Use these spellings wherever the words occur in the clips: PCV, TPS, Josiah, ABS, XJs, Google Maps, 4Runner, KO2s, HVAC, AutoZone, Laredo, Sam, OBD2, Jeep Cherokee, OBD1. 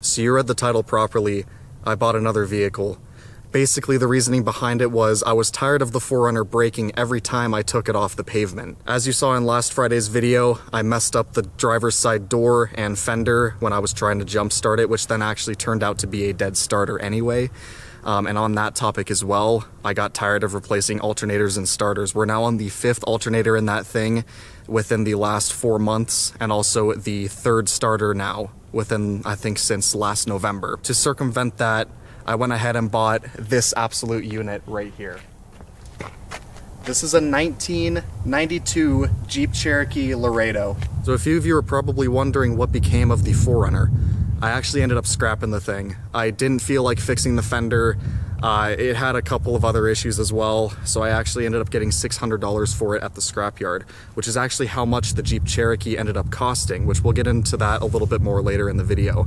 So you read the title properly, I bought another vehicle. Basically, the reasoning behind it was I was tired of the 4Runner braking every time I took it off the pavement. As you saw in last Friday's video, I messed up the driver's side door and fender when I was trying to jump start it, which then actually turned out to be a dead starter anyway. And on that topic as well, I got tired of replacing alternators and starters. We're now on the 5th alternator in that thing within the last 4 months, and also the 3rd starter now within, I think, since last November. To circumvent that, I went ahead and bought this absolute unit right here. This is a 1992 Jeep Cherokee Laredo. So a few of you are probably wondering what became of the 4Runner. I actually ended up scrapping the thing. I didn't feel like fixing the fender. It had a couple of other issues as well, so I actually ended up getting $600 for it at the scrapyard, which is actually how much the Jeep Cherokee ended up costing, which we'll get into that a little bit more later in the video.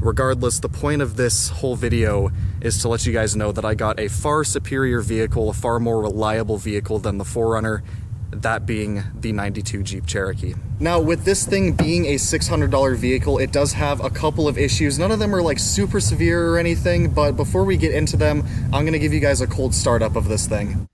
Regardless, the point of this whole video is to let you guys know that I got a far superior vehicle, a far more reliable vehicle than the 4Runner, that being the 92 Jeep Cherokee. Now, with this thing being a $600 vehicle, it does have a couple of issues. None of them are like super severe or anything, but before we get into them, I'm gonna give you guys a cold startup of this thing.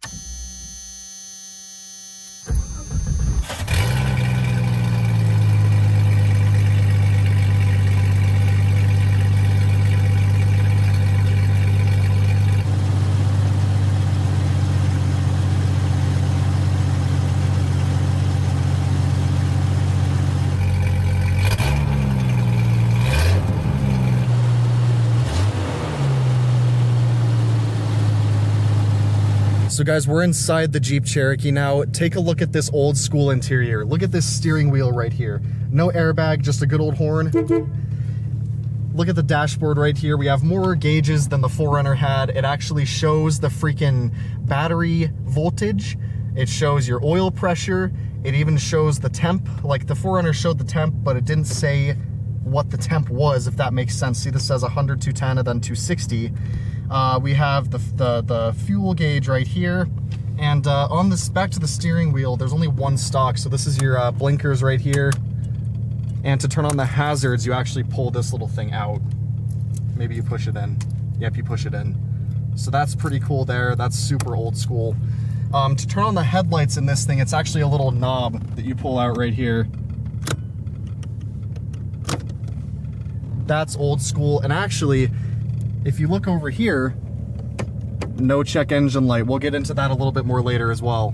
So guys, we're inside the Jeep Cherokee now. Take a look at this old school interior. Look at this steering wheel right here. No airbag, just a good old horn. Look at the dashboard right here. We have more gauges than the 4Runner had. It actually shows the freaking battery voltage. It shows your oil pressure. It even shows the temp. Like the 4Runner showed the temp, but it didn't say what the temp was, if that makes sense. See, this says 100, 210, and then 260. We have the fuel gauge right here, and on this, back to the steering wheel, there's only one stock, so this is your blinkers right here, and to turn on the hazards, you actually pull this little thing out. Maybe you push it in. Yep, you push it in. So that's pretty cool there. That's super old school. To turn on the headlights in this thing, it's actually a little knob that you pull out right here. That's old school. And actually, if you look over here, no check engine light. We'll get into that a little bit more later as well.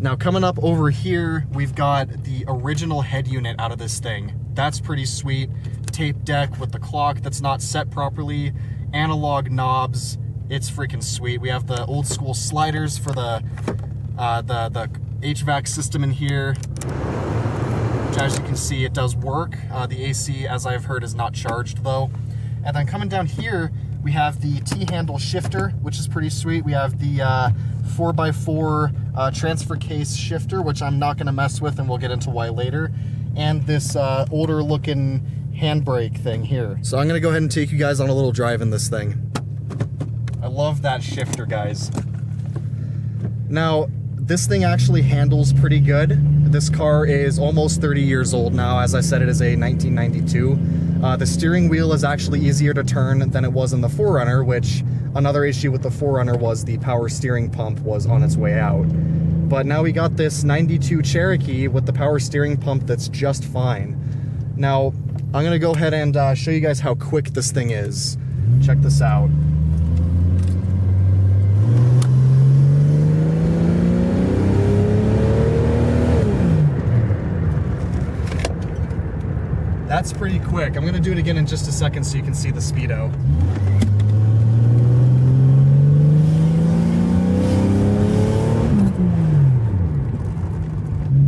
Now, coming up over here, we've got the original head unit out of this thing. That's pretty sweet. Tape deck with the clock that's not set properly, analog knobs. It's freaking sweet. We have the old school sliders for the HVAC system in here. Which, as you can see, it does work. The AC, as I've heard, is not charged though. And then coming down here, we have the T-handle shifter, which is pretty sweet. We have the 4x4 transfer case shifter, which I'm not gonna mess with, and we'll get into why later. And this older looking handbrake thing here. So I'm gonna go ahead and take you guys on a little drive in this thing. I love that shifter, guys. Now, this thing actually handles pretty good. This car is almost 30 years old now. As I said, it is a 1992. The steering wheel is actually easier to turn than it was in the 4Runner, which another issue with the 4Runner was the power steering pump was on its way out. But now we got this 92 Cherokee with the power steering pump that's just fine. Now, I'm gonna go ahead and show you guys how quick this thing is. Check this out. That's pretty quick. I'm gonna do it again in just a second so you can see the speedo.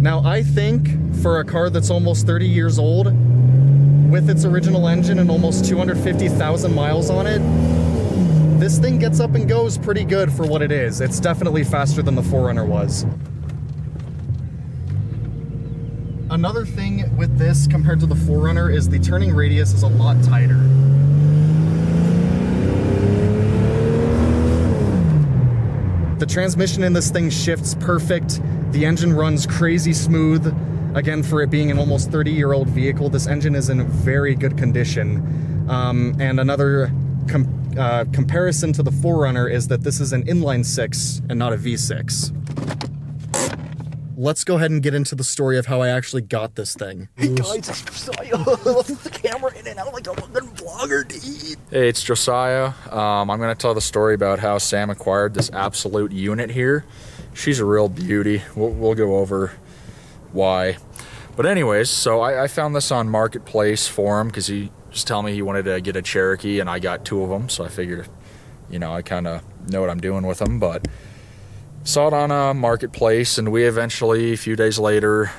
Now, I think for a car that's almost 30 years old, with its original engine and almost 250,000 miles on it, this thing gets up and goes pretty good for what it is. It's definitely faster than the 4Runner was. Another thing with this compared to the 4Runner is the turning radius is a lot tighter. The transmission in this thing shifts perfect. The engine runs crazy smooth. Again, for it being an almost 30-year-old vehicle, this engine is in very good condition. And another comparison to the 4Runner is that this is an inline-6 and not a V6. Let's go ahead and get into the story of how I actually got this thing. Hey guys, it's Josiah. What's the camera in and out like a fucking vlogger, dude? Hey, it's Josiah. I'm going to tell the story about how Sam acquired this absolute unit here. She's a real beauty. We'll go over why. But anyways, so I found this on Marketplace Forum because he was telling me he wanted to get a Cherokee, and I got two of them. So I figured, you know, I kind of know what I'm doing with them, but... saw it on a marketplace, and we eventually, a few days later,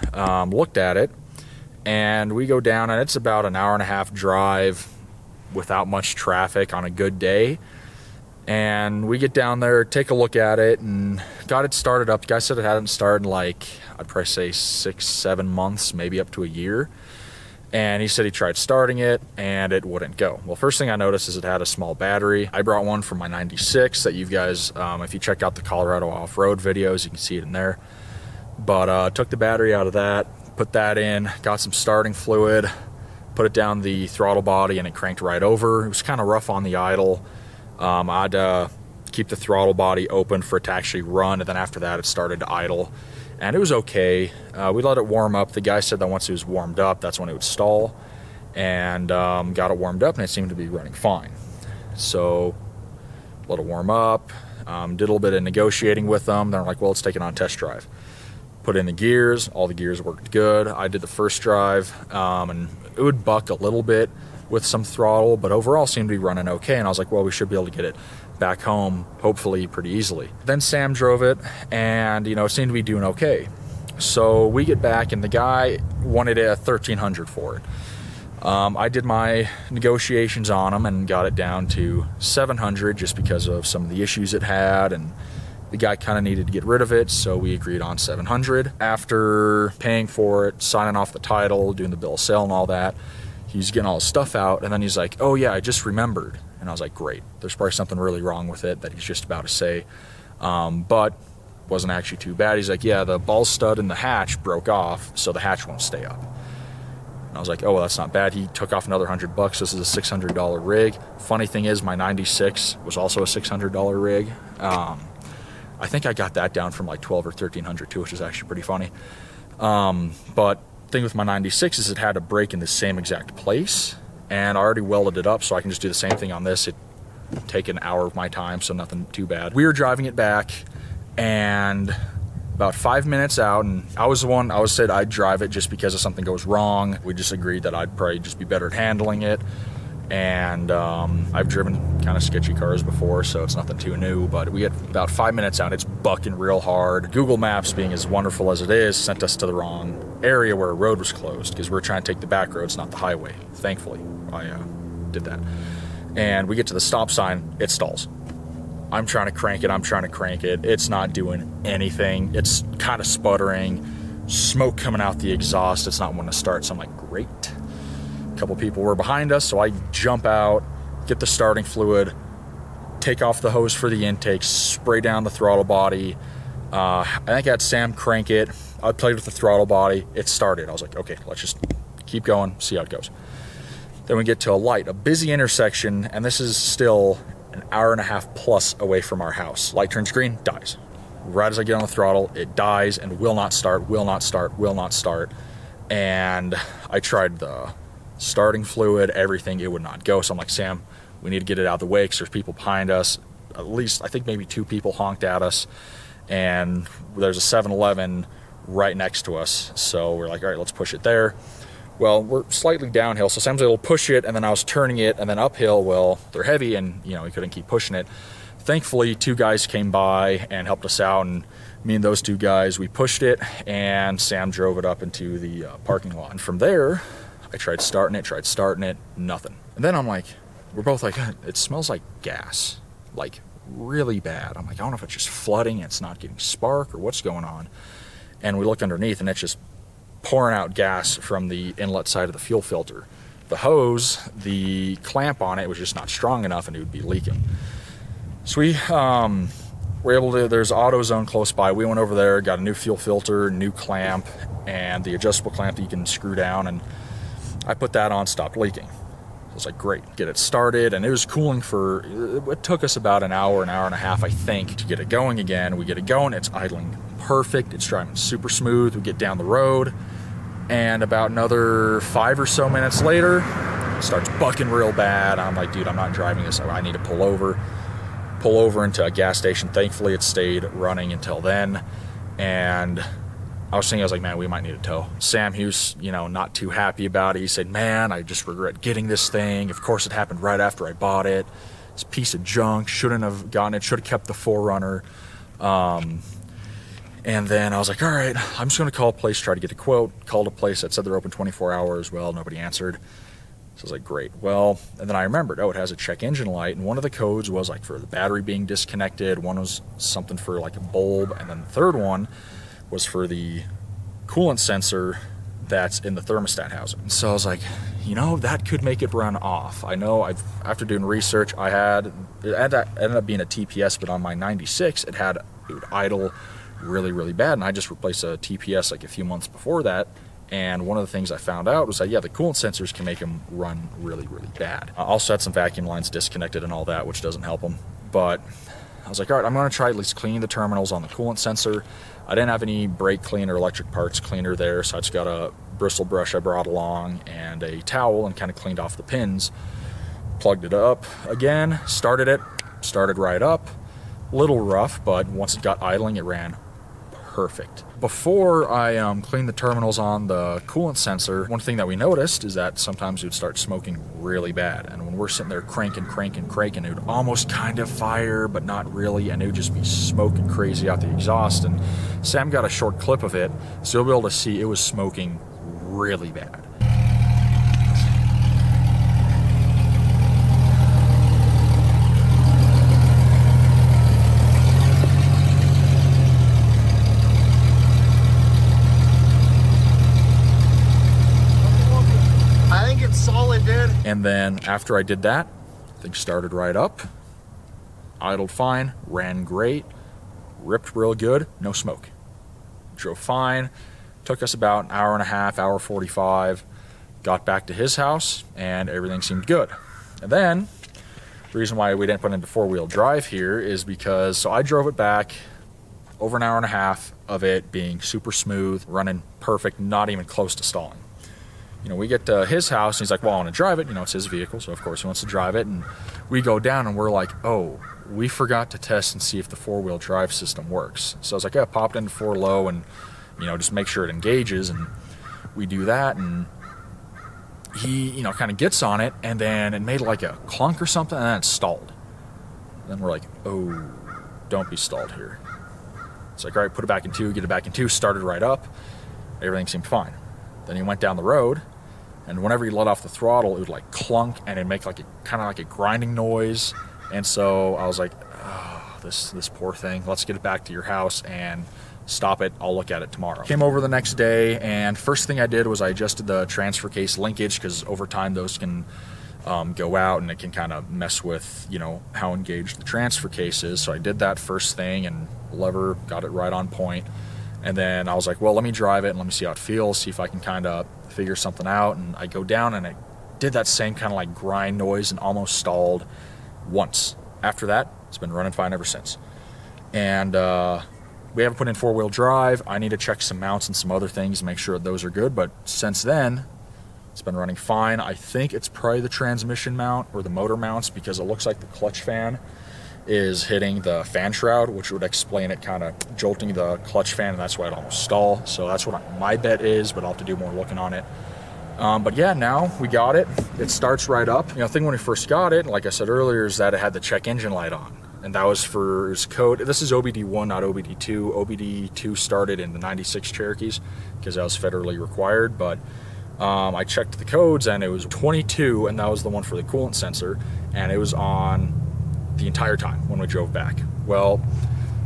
looked at it, and we go down, and it's about an hour and a half drive without much traffic on a good day, and we get down there, take a look at it, and got it started up. The guy said it hadn't started in like, I'd probably say 6, 7 months, maybe up to a year, and he said he tried starting it, and it wouldn't go. Well, first thing I noticed is it had a small battery. I brought one from my 96 that you guys, if you check out the Colorado off-road videos, you can see it in there. But took the battery out of that, put that in, got some starting fluid, put it down the throttle body, and it cranked right over. It was kind of rough on the idle. I had to keep the throttle body open for it to actually run, and then after that, it started to idle. And it was okay. We let it warm up. The guy said that once it was warmed up, that's when it would stall. And got it warmed up, and it seemed to be running fine. So let it warm up, did a little bit of negotiating with them. They're like, well, let's take it on a test drive. Put in the gears. All the gears worked good. I did the first drive, and it would buck a little bit with some throttle, but overall seemed to be running okay. And I was like, well, we should be able to get it back home, hopefully, pretty easily. Then Sam drove it, and, you know, it seemed to be doing okay. So we get back, and the guy wanted a 1300 for it. I did my negotiations on him and got it down to 700 just because of some of the issues it had, and the guy kind of needed to get rid of it, so we agreed on 700. After paying for it, signing off the title, doing the bill of sale and all that, he's getting all his stuff out, and then he's like, oh yeah, I just remembered. And I was like, great, there's probably something really wrong with it that he's just about to say, but wasn't actually too bad. He's like, yeah, the ball stud in the hatch broke off, so the hatch won't stay up. And I was like, oh, well, that's not bad. He took off another $100. This is a $600 rig. Funny thing is, my 96 was also a $600 rig. I think I got that down from like 12 or 1300 too, which is actually pretty funny. But the thing with my 96 is it had a break in the same exact place. And I already welded it up, so I can just do the same thing on this. It take an hour of my time, so nothing too bad. We were driving it back, and about 5 minutes out, and I was the one, I said I'd drive it just because if something goes wrong. We just agreed that I'd probably just be better at handling it. And I've driven kind of sketchy cars before, so it's nothing too new, but we get about 5 minutes out, it's bucking real hard. Google Maps, being as wonderful as it is, sent us to the wrong area where a road was closed because we're trying to take the back roads, not the highway. Thankfully, I did that. And we get to the stop sign, it stalls. I'm trying to crank it, it's not doing anything. It's kind of sputtering, smoke coming out the exhaust, it's not wanting to start, so I'm like, great. A couple people were behind us, so I jump out, get the starting fluid, take off the hose for the intake, spray down the throttle body. I think I had Sam crank it. I played with the throttle body. It started. I was like, okay, let's just keep going, see how it goes. Then we get to a light, a busy intersection, and this is still an hour and a half plus away from our house. Light turns green, dies. Right as I get on the throttle, it dies and will not start, And I tried the starting fluid, everything, it would not go. So I'm like, Sam, we need to get it out of the way because there's people behind us. At least, I think maybe two people honked at us, and there's a 7-Eleven right next to us. So we're like, all right, let's push it there. Well, we're slightly downhill, so Sam's able to push it, and then I was turning it, and then uphill, well, they're heavy, and, you know, he couldn't keep pushing it. Thankfully, two guys came by and helped us out, and me and those two guys, we pushed it, and Sam drove it up into the parking lot. And from there, I tried starting it, nothing. And then I'm like, we're both like, it smells like gas, like really bad. I'm like, I don't know if it's just flooding, it's not getting spark, or what's going on. And we look underneath, and it's just pouring out gas from the inlet side of the fuel filter. The hose, the clamp on it was just not strong enough, and it would be leaking. So we were able to, there's AutoZone close by. We went over there, got a new fuel filter, new clamp, and the adjustable clamp that you can screw down, and I put that on, stopped leaking. was like, great, get it started. And it was cooling for, it took us about an hour and a half, I think, to get it going again. We get it going, it's idling perfect, it's driving super smooth. We get down the road, and about another 5 or so minutes later, it starts bucking real bad. I'm like, dude, I'm not driving this, I need to pull over. Pull over into a gas station. Thankfully, it stayed running until then. And I was thinking, I was like, man, we might need a tow. Sam, he was, you know, not too happy about it. He said, man, I just regret getting this thing. Of course, it happened right after I bought it. It's a piece of junk. Shouldn't have gotten it. Should have kept the 4Runner. And then I was like, all right, I'm just going to call a place, try to get a quote. Called a place that said they're open 24 hours. Well, nobody answered. So I was like, great. Well, and then I remembered, oh, it has a check engine light. And one of the codes was like for the battery being disconnected. One was something for like a bulb. And then the third one was for the coolant sensor that's in the thermostat housing. And so I was like, you know, that could make it run off. I know I've, after doing research, I had, it ended up being a TPS, but on my 96, it would idle really, really bad. And I just replaced a TPS like a few months before that. And one of the things I found out was that, yeah, the coolant sensors can make them run really, really bad. I also had some vacuum lines disconnected and all that, which doesn't help them. But I was like, all right, I'm gonna try at least cleaning the terminals on the coolant sensor. I didn't have any brake cleaner, electric parts cleaner there, so I just got a bristle brush I brought along and a towel and kind of cleaned off the pins. Plugged it up again, started it, started right up. A little rough, but once it got idling, it ran perfect. Before I cleaned the terminals on the coolant sensor, one thing that we noticed is that sometimes it would start smoking really bad. And when we're sitting there cranking, it would almost kind of fire, but not really, and it would just be smoking crazy out the exhaust. And Sam got a short clip of it, so you'll be able to see it was smoking really bad. And then after I did that, things started right up, idled fine, ran great, ripped real good, no smoke. Drove fine, took us about an hour and a half, hour 45, got back to his house, and everything seemed good. And then, the reason why we didn't put it into four-wheel drive here is because, so I drove it back, over an hour and a half of it being super smooth, running perfect, not even close to stalling. You know, we get to his house, and he's like, well, I want to drive it. You know, it's his vehicle, so of course he wants to drive it. And we go down, and we're like, oh, we forgot to test and see if the four-wheel drive system works. So I was like, yeah, popped in four low and, you know, just make sure it engages. And we do that, and he, you know, kind of gets on it, and then it made like a clunk or something, and then it stalled. And then we're like, oh, don't be stalled here. It's like, all right, put it back in two, get it back in two, started right up. Everything seemed fine. Then he went down the road, and whenever you let off the throttle, it would like clunk and it'd make like a kind of like a grinding noise. And so I was like, oh, this poor thing, let's get it back to your house and stop it. I'll look at it tomorrow. Came over the next day, and first thing I did was I adjusted the transfer case linkage, because over time those can go out and it can kind of mess with, you know, how engaged the transfer case is. So I did that first thing, and lever got it right on point. And then I was like, well, let me drive it and let me see how it feels, see if I can kind of figure something out. And I go down, and it did that same kind of like grind noise and almost stalled once. After that, it's been running fine ever since. And we haven't put in four-wheel drive. I need to check some mounts and some other things to make sure those are good. But since then, it's been running fine. I think it's probably the transmission mount or the motor mounts, because it looks like the clutch fan is hitting the fan shroud, which would explain it kind of jolting the clutch fan, and that's why it almost stalled. So that's what my bet is, but I'll have to do more looking on it. But yeah, now we got it. It starts right up. You know, the thing when we first got it, like I said earlier, is that it had the check engine light on, and that was for its code. This is OBD1, not OBD2. OBD2 started in the 96 Cherokees because that was federally required, but I checked the codes, and it was 22, and that was the one for the coolant sensor, and it was on the entire time when we drove back. Well,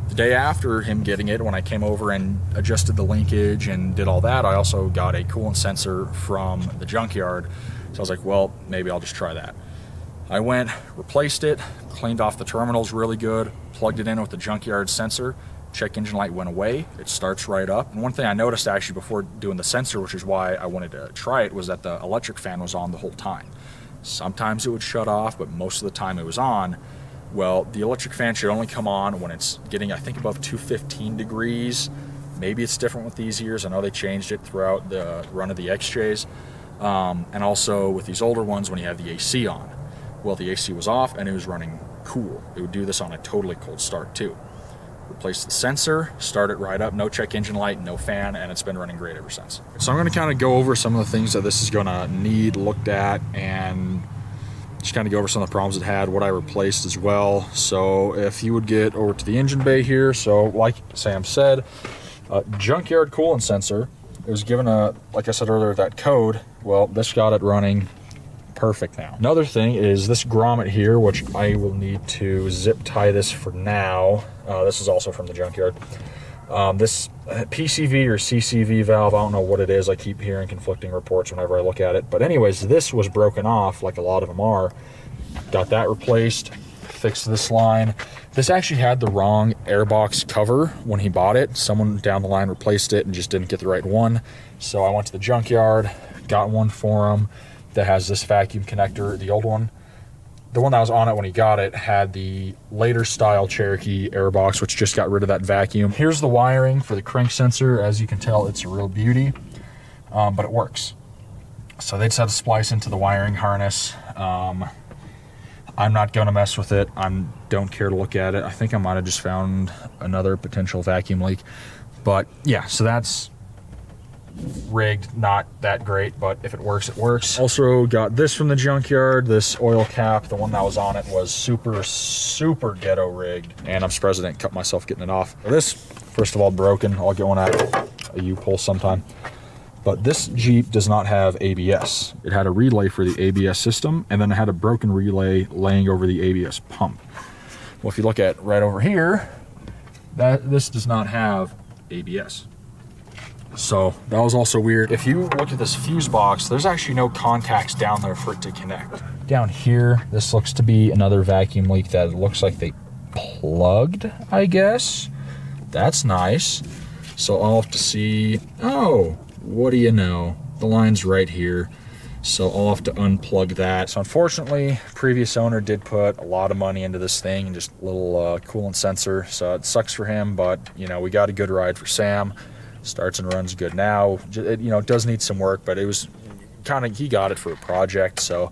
the day after him getting it, when I came over and adjusted the linkage and did all that, I also got a coolant sensor from the junkyard. So I was like, well, maybe I'll just try that. I went, replaced it, cleaned off the terminals really good, plugged it in with the junkyard sensor, check engine light went away, it starts right up. And one thing I noticed actually before doing the sensor, which is why I wanted to try it, was that the electric fan was on the whole time. Sometimes it would shut off, but most of the time it was on. Well, the electric fan should only come on when it's getting, I think, above 215 degrees. Maybe it's different with these years. I know they changed it throughout the run of the XJs. And also with these older ones, when you have the AC on. Well, the AC was off and it was running cool. It would do this on a totally cold start too. Replace the sensor, start it right up, no check engine light, no fan, and it's been running great ever since. So I'm gonna kind of go over some of the things that this is gonna need looked at, and just kind of go over some of the problems it had, what I replaced as well. So if you would get over to the engine bay here, so like Sam said, junkyard coolant sensor. It was given a, like I said earlier, that code. Well, this got it running perfect now. Another thing is this grommet here, which I will need to zip tie this for now. This is also from the junkyard. This PCV or CCV valve, I don't know what it is. I keep hearing conflicting reports whenever I look at it. But anyways, this was broken off like a lot of them are. Got that replaced, fixed this line. This actually had the wrong airbox cover when he bought it. Someone down the line replaced it and just didn't get the right one. So I went to the junkyard, got one for him that has this vacuum connector. The old one, the one that was on it when he got it, had the later style Cherokee airbox, which just got rid of that vacuum. Here's the wiring for the crank sensor. As you can tell, it's a real beauty, but it works. So they just had to splice into the wiring harness. I'm not gonna mess with it. I don't care to look at it. I think I might've just found another potential vacuum leak, but yeah, so that's rigged, not that great, but if it works, it works. Also got this from the junkyard, this oil cap. The one that was on it was super, super ghetto rigged, and I'm surprised I didn't cut myself getting it off. This, first of all, broken. I'll get one out of a U-pull sometime. But this Jeep does not have ABS. It had a relay for the ABS system, and then it had a broken relay laying over the ABS pump. Well, if you look at right over here, this does not have ABS. So that was also weird. If you look at this fuse box, there's actually no contacts down there for it to connect. Down here, this looks to be another vacuum leak that it looks like they plugged, I guess. That's nice. So I'll have to see, oh, what do you know? The line's right here. So I'll have to unplug that. So unfortunately, previous owner did put a lot of money into this thing and just a little coolant sensor. So it sucks for him, but you know, we got a good ride for Sam. Starts and runs good now. It, you know, does need some work, but it was kind of, he got it for a project, so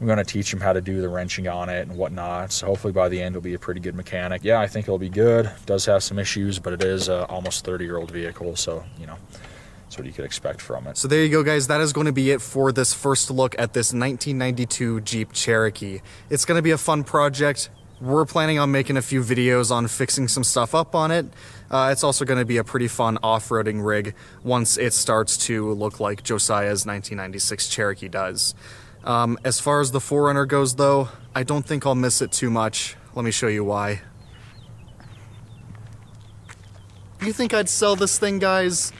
I'm going to teach him how to do the wrenching on it and whatnot. So hopefully by the end he'll be a pretty good mechanic. Yeah, I think it'll be good. Does have some issues, but it is a almost 30-year-old vehicle, so you know, that's what you could expect from it. So there you go, guys. That is going to be it for this first look at this 1992 Jeep Cherokee. It's going to be a fun project. We're planning on making a few videos on fixing some stuff up on it. It's also going to be a pretty fun off-roading rig once it starts to look like Josiah's 1996 Cherokee does. As far as the 4Runner goes, though, I don't think I'll miss it too much. Let me show you why. You think I'd sell this thing, guys?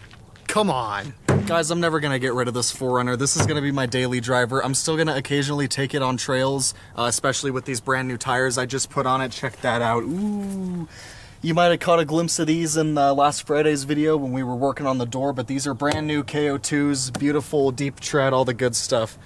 Come on. Guys, I'm never going to get rid of this 4Runner. This is going to be my daily driver. I'm still going to occasionally take it on trails, especially with these brand new tires I just put on it. Check that out. Ooh, you might have caught a glimpse of these in last Friday's video when we were working on the door, but these are brand new KO2s, beautiful, deep tread, all the good stuff.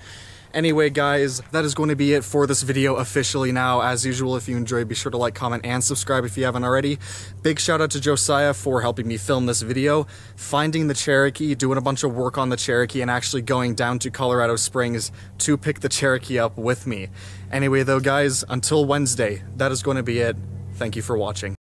Anyway, guys, that is going to be it for this video officially now. As usual, if you enjoyed, be sure to like, comment, and subscribe if you haven't already. Big shout out to Josiah for helping me film this video, finding the Cherokee, doing a bunch of work on the Cherokee, and actually going down to Colorado Springs to pick the Cherokee up with me. Anyway, though, guys, until Wednesday, that is going to be it. Thank you for watching.